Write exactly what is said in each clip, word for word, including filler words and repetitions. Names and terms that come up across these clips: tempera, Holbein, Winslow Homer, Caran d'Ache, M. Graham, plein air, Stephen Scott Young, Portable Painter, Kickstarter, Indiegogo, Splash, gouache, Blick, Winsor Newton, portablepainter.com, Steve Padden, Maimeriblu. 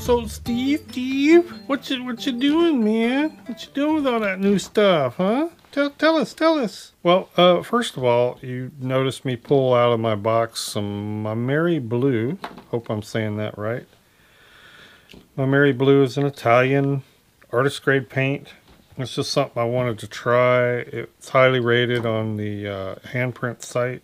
So Steve, Steve, what you what you doing, man? What you doing with all that new stuff, huh? Tell, tell us, tell us. Well, uh, first of all, you noticed me pull out of my box some Maimeriblu. Hope I'm saying that right. Maimeriblu is an Italian artist-grade paint. It's just something I wanted to try. It's highly rated on the uh, handprint site.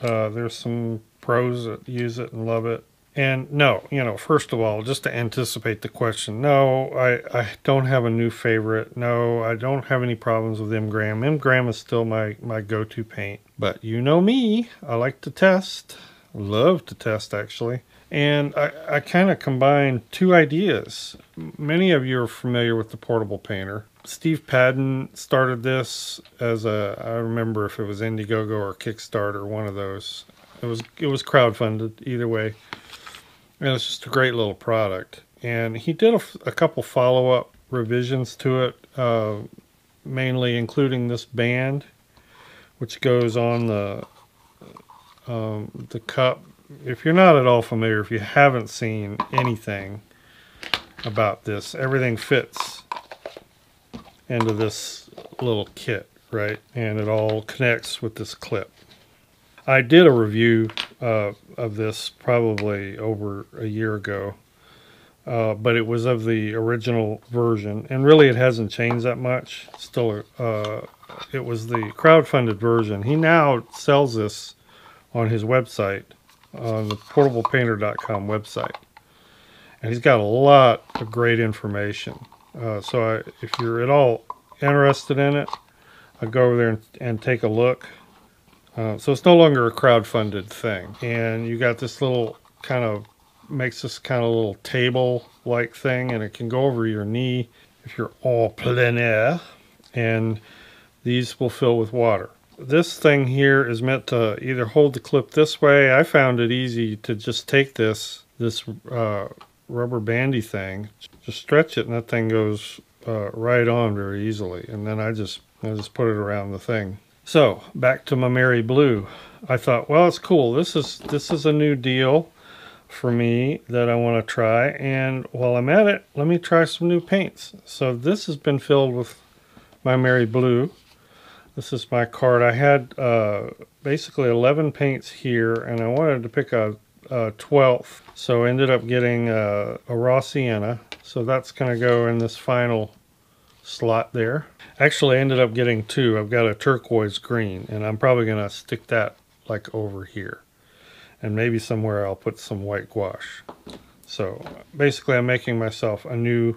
Uh, there's some pros that use it and love it. And no, you know, first of all, just to anticipate the question, no, I, I don't have a new favorite. No, I don't have any problems with M. Graham. M. Graham is still my, my go-to paint. But you know me, I like to test. Love to test, actually. And I, I kind of combined two ideas. Many of you are familiar with the Portable Painter. Steve Padden started this as a, I remember if it was Indiegogo or Kickstarter, one of those. It was, it was crowdfunded either way. And it's just a great little product. And he did a, a couple follow-up revisions to it, uh, mainly including this band, which goes on the um, the cup. If you're not at all familiar, if you haven't seen anything about this, everything fits into this little kit, right? And it all connects with this clip. I did a review uh, of this probably over a year ago, uh, but it was of the original version, and really it hasn't changed that much. Still, uh, it was the crowdfunded version. He now sells this on his website, on the portable painter dot com website, and he's got a lot of great information. Uh, so I, if you're at all interested in it, I'll go over there and, and take a look. Uh, so it's no longer a crowdfunded thing. And you got this little kind of, makes this kind of little table-like thing, and it can go over your knee if you're en plein air. And these will fill with water. This thing here is meant to either hold the clip this way. I found it easy to just take this, this uh, rubber bandy thing, just stretch it, and that thing goes uh, right on very easily. And then I just, I just put it around the thing. So back to Maimeriblu. I thought, well, it's cool. This is this is a new deal for me that I want to try. And while I'm at it, let me try some new paints. So this has been filled with Maimeriblu. This is my card. I had uh, basically eleven paints here, and I wanted to pick a, a twelfth. So I ended up getting a, a raw sienna. So that's going to go in this final slot there. Actually, I ended up getting two. I've got a turquoise green, and I'm probably going to stick that like over here. And maybe somewhere I'll put some white gouache. So basically, I'm making myself a new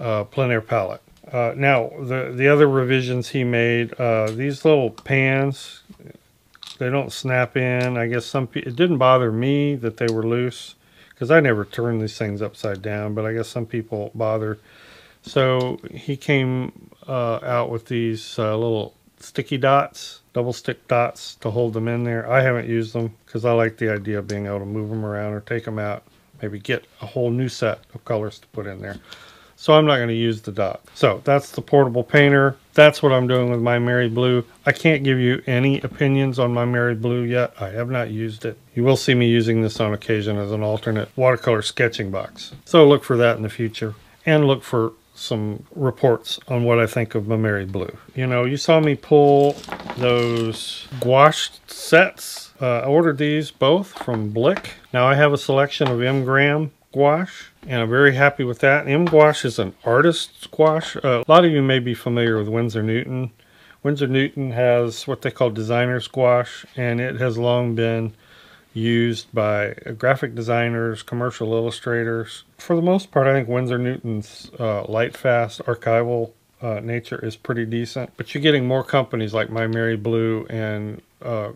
uh, plein air palette. Uh, now, the, the other revisions he made, uh, these little pans, they don't snap in. I guess some people, it didn't bother me that they were loose, because I never turn these things upside down, but I guess some people bother. So he came uh, out with these uh, little sticky dots, double stick dots to hold them in there. I haven't used them because I like the idea of being able to move them around or take them out, maybe get a whole new set of colors to put in there. So I'm not going to use the dot. So that's the Portable Painter. That's what I'm doing with Maimeriblu. I can't give you any opinions on Maimeriblu yet. I have not used it. You will see me using this on occasion as an alternate watercolor sketching box. So look for that in the future, and look for some reports on what I think of Maimeriblu. You know, you saw me pull those gouache sets. Uh, I ordered these both from Blick. Now I have a selection of M. Graham gouache, and I'm very happy with that. M. gouache is an artist's gouache. Uh, a lot of you may be familiar with Winsor Newton. Winsor Newton has what they call designer's gouache, and it has long been used by graphic designers, commercial illustrators. For the most part, I think Winsor Newton's uh, light fast archival uh, nature is pretty decent, but you're getting more companies like Maimeriblu and uh,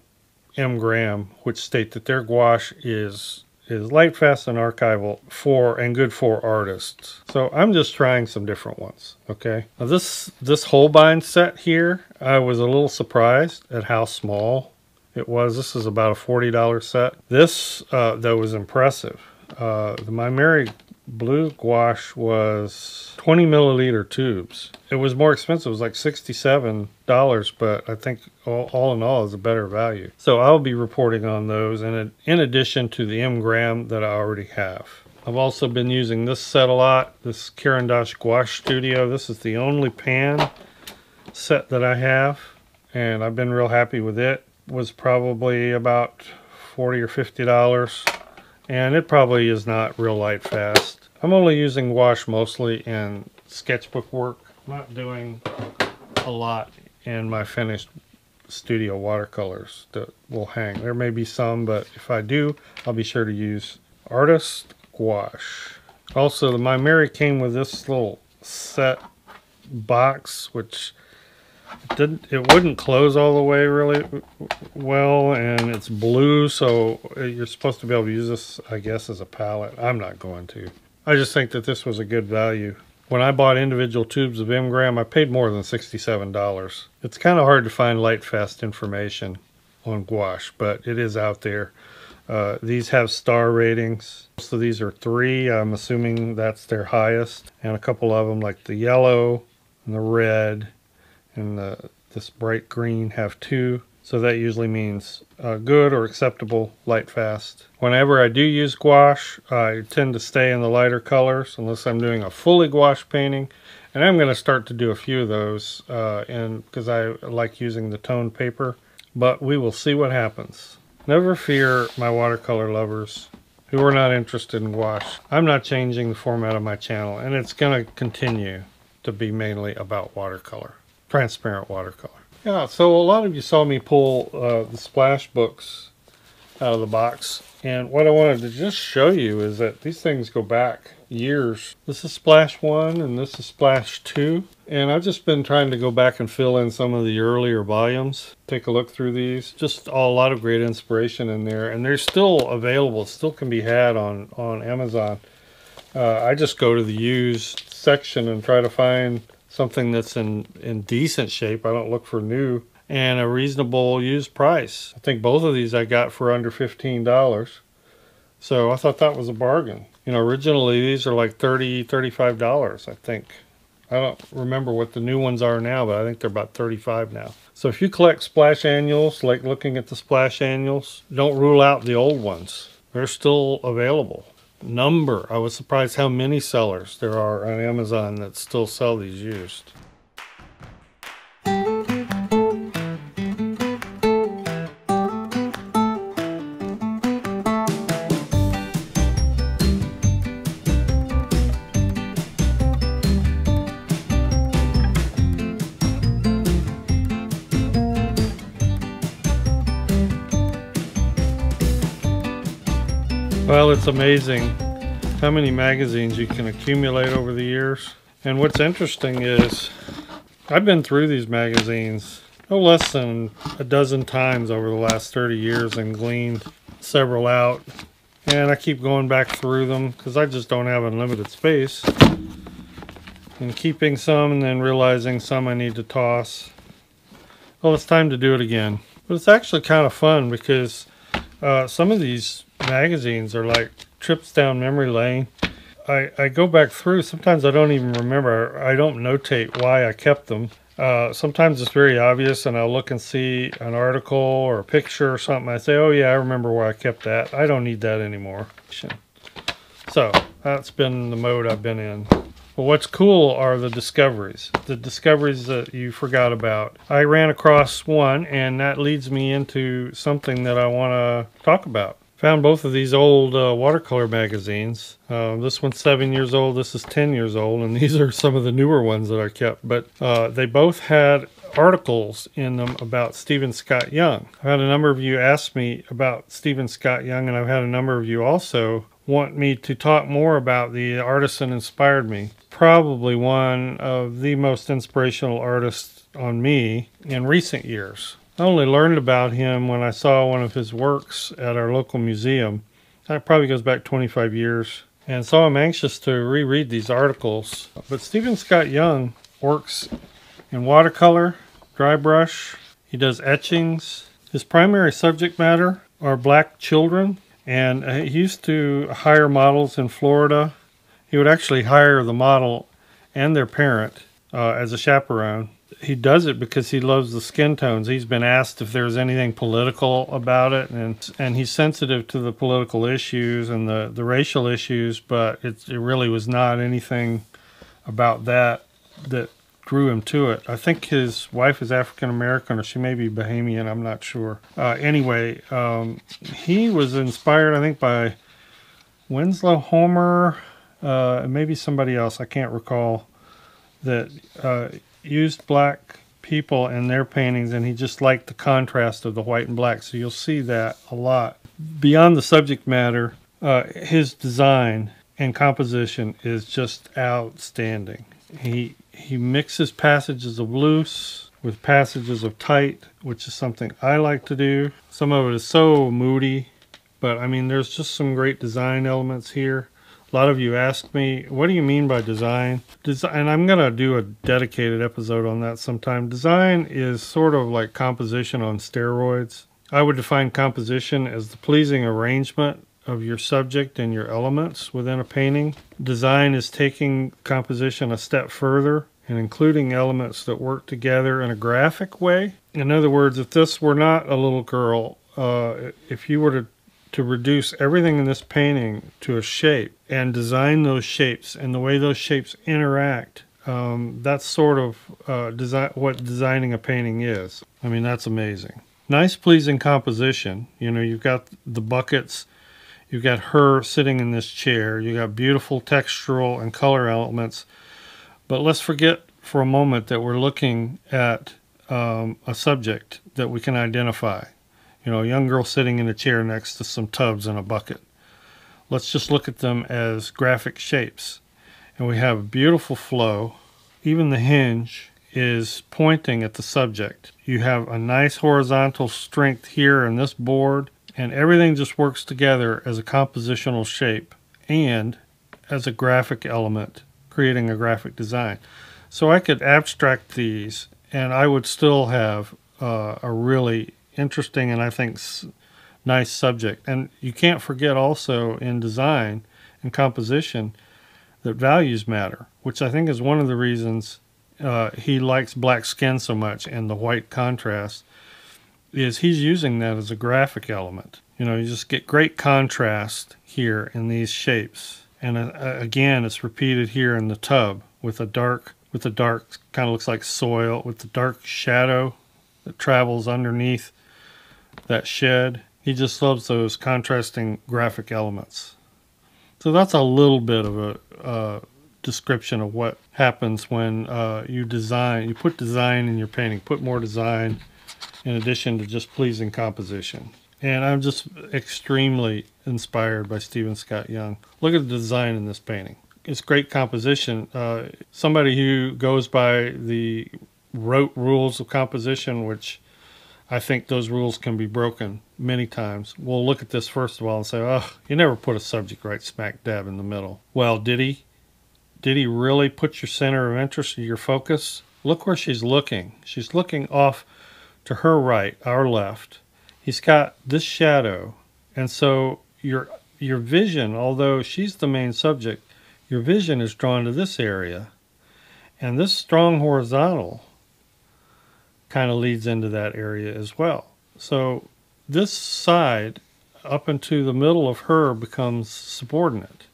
M. Graham, which state that their gouache is is light fast and archival for and good for artists. So I'm just trying some different ones. Okay, now this this Holbein set here, I was a little surprised at how small it was. This is about a forty dollar set. This, uh, though, was impressive. Uh, the Maimeriblu gouache was twenty milliliter tubes. It was more expensive. It was like sixty-seven dollars, but I think all, all in all is a better value. So I'll be reporting on those, and in addition to the M. Graham that I already have. I've also been using this set a lot, this Caran d'Ache Gouache Studio. This is the only pan set that I have, and I've been real happy with it. It was probably about forty or fifty dollars, and it probably is not real light fast. I'm only using gouache mostly in sketchbook work. I'm not doing a lot in my finished studio watercolors that will hang. There may be some, but if I do, I'll be sure to use artist gouache. Also, the Maimeri came with this little set box, which it didn't it wouldn't close all the way really well, and it's blue, so you're supposed to be able to use this, I guess, as a palette. I'm not going to. I just think that this was a good value. When I bought individual tubes of M. Graham, I paid more than sixty-seven dollars. It's kind of hard to find light, fast information on gouache, but it is out there. Uh, these have star ratings. So these are three. I'm assuming that's their highest. And a couple of them, like the yellow and the red and the, this bright green, have two. So that usually means uh, good or acceptable, light, fast. Whenever I do use gouache, I tend to stay in the lighter colors unless I'm doing a fully gouache painting. And I'm going to start to do a few of those uh, in, because I like using the toned paper. But we will see what happens. Never fear, my watercolor lovers who are not interested in gouache. I'm not changing the format of my channel, and it's going to continue to be mainly about watercolor, transparent watercolor. Yeah, so a lot of you saw me pull uh, the Splash books out of the box. And what I wanted to just show you is that these things go back years. This is Splash one and this is Splash two. And I've just been trying to go back and fill in some of the earlier volumes. Take a look through these. Just a lot of great inspiration in there. And they're still available. Still can be had on, on Amazon. Uh, I just go to the used section and try to find something that's in, in decent shape. I don't look for new, and a reasonable used price. I think both of these I got for under fifteen dollars. So I thought that was a bargain. You know, originally these are like thirty, thirty-five dollars, I think. I don't remember what the new ones are now, but I think they're about thirty-five dollars now. So if you collect Splash annuals, like looking at the Splash annuals, don't rule out the old ones. They're still available. Number. I was surprised how many sellers there are on Amazon that still sell these used. Well, it's amazing how many magazines you can accumulate over the years. And what's interesting is I've been through these magazines no less than a dozen times over the last thirty years and gleaned several out. And I keep going back through them because I just don't have unlimited space. And keeping some and then realizing some I need to toss. Well, it's time to do it again. But it's actually kind of fun because uh, some of these magazines are like trips down memory lane. I, I go back through. Sometimes I don't even remember. I don't notate why I kept them. Uh, sometimes it's very obvious, and I'll look and see an article or a picture or something. I say, oh yeah, I remember why I kept that. I don't need that anymore. So that's been the mode I've been in. But what's cool are the discoveries. The discoveries that you forgot about. I ran across one, and that leads me into something that I want to talk about. Found both of these old uh, watercolor magazines. Uh, this one's seven years old, this is ten years old, and these are some of the newer ones that I kept. But uh, they both had articles in them about Stephen Scott Young. I've had a number of you ask me about Stephen Scott Young, and I've had a number of you also want me to talk more about the artist that inspired me. Probably one of the most inspirational artists on me in recent years. I only learned about him when I saw one of his works at our local museum. That probably goes back twenty-five years. And so I'm anxious to reread these articles. But Stephen Scott Young works in watercolor, dry brush. He does etchings. His primary subject matter are black children. And he used to hire models in Florida. He would actually hire the model and their parent uh, as a chaperone. he does it because he loves the skin tones. He's been asked if there's anything political about it, and and he's sensitive to the political issues and the, the racial issues, but it, it really was not anything about that that drew him to it. I think his wife is African-American, or she may be Bahamian, I'm not sure. Uh, anyway, um, he was inspired, I think, by Winslow Homer, uh, and maybe somebody else, I can't recall, that uh, used black people in their paintings, and he just liked the contrast of the white and black, so you'll see that a lot. Beyond the subject matter, uh, his design and composition is just outstanding. He he mixes passages of loose with passages of tight, which is something I like to do. Some of it is so moody, but I mean, there's just some great design elements here. A lot of you asked me, what do you mean by design? Design, and I'm gonna do a dedicated episode on that sometime. Design is sort of like composition on steroids. I would define composition as the pleasing arrangement of your subject and your elements within a painting. Design is taking composition a step further and including elements that work together in a graphic way. In other words, if this were not a little girl, uh, if you were to, to reduce everything in this painting to a shape and design those shapes and the way those shapes interact, um, that's sort of uh, design, what designing a painting is. I mean, that's amazing. Nice, pleasing composition. You know, you've got the buckets, you've got her sitting in this chair. You got beautiful textural and color elements. But let's forget for a moment that we're looking at um, a subject that we can identify. You know, a young girl sitting in a chair next to some tubs and a bucket. Let's just look at them as graphic shapes. And we have beautiful flow. Even the hinge is pointing at the subject. You have a nice horizontal strength here in this board. And everything just works together as a compositional shape and as a graphic element, creating a graphic design. So I could abstract these, and I would still have uh, a really interesting and I think s nice subject. And you can't forget also in design and composition that values matter, which I think is one of the reasons uh, he likes black skin so much and the white contrast. Is he's using that as a graphic element. You know, you just get great contrast here in these shapes. And uh, again, it's repeated here in the tub with a dark, with a dark, kind of looks like soil, with the dark shadow that travels underneath that shed. He just loves those contrasting graphic elements. So that's a little bit of a uh, description of what happens when uh, you design, you put design in your painting, put more design in addition to just pleasing composition. And I'm just extremely inspired by Stephen Scott Young. Look at the design in this painting. It's great composition. Uh, somebody who goes by the rote rules of composition, which I think those rules can be broken many times, will look at this first of all and say, oh, you never put a subject right smack dab in the middle. Well, did he? Did he really put your center of interest, your focus? Look where she's looking. She's looking off to her right, our left. He's got this shadow, and so your your vision, although she's the main subject, your vision is drawn to this area, and this strong horizontal kind of leads into that area as well. So this side up into the middle of her becomes subordinate,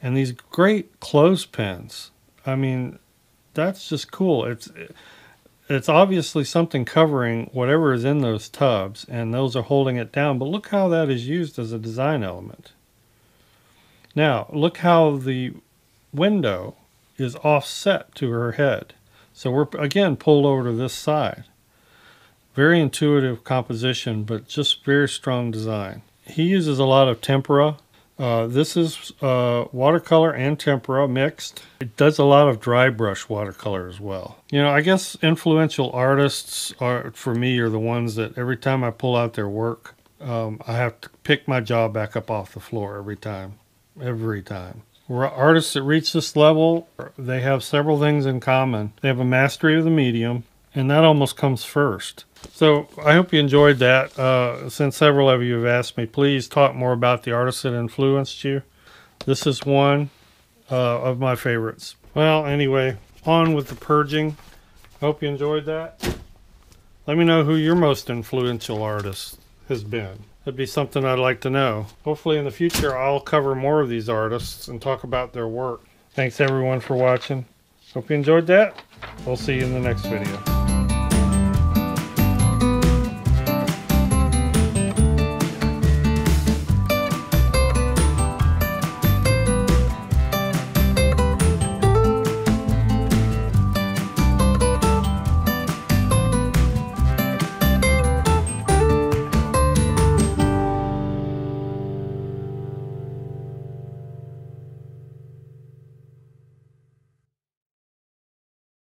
and these great clothespins, I mean, that's just cool. It's it, It's obviously something covering whatever is in those tubs, and those are holding it down, but look how that is used as a design element. Now, look how the window is offset to her head. So we're, again, pulled over to this side. Very intuitive composition, but just very strong design. He uses a lot of tempera. Uh, this is uh, watercolor and tempera mixed. It does a lot of dry brush watercolor as well. You know, I guess influential artists are, for me, are the ones that every time I pull out their work, um, I have to pick my jaw back up off the floor every time, every time. Artists that reach this level, they have several things in common. They have a mastery of the medium, and that almost comes first. So I hope you enjoyed that. Uh, since several of you have asked me, please talk more about the artists that influenced you. This is one uh, of my favorites. Well, anyway, on with the purging. Hope you enjoyed that. Let me know who your most influential artist has been. That'd be something I'd like to know. Hopefully in the future I'll cover more of these artists and talk about their work. Thanks everyone for watching. Hope you enjoyed that. We'll see you in the next video.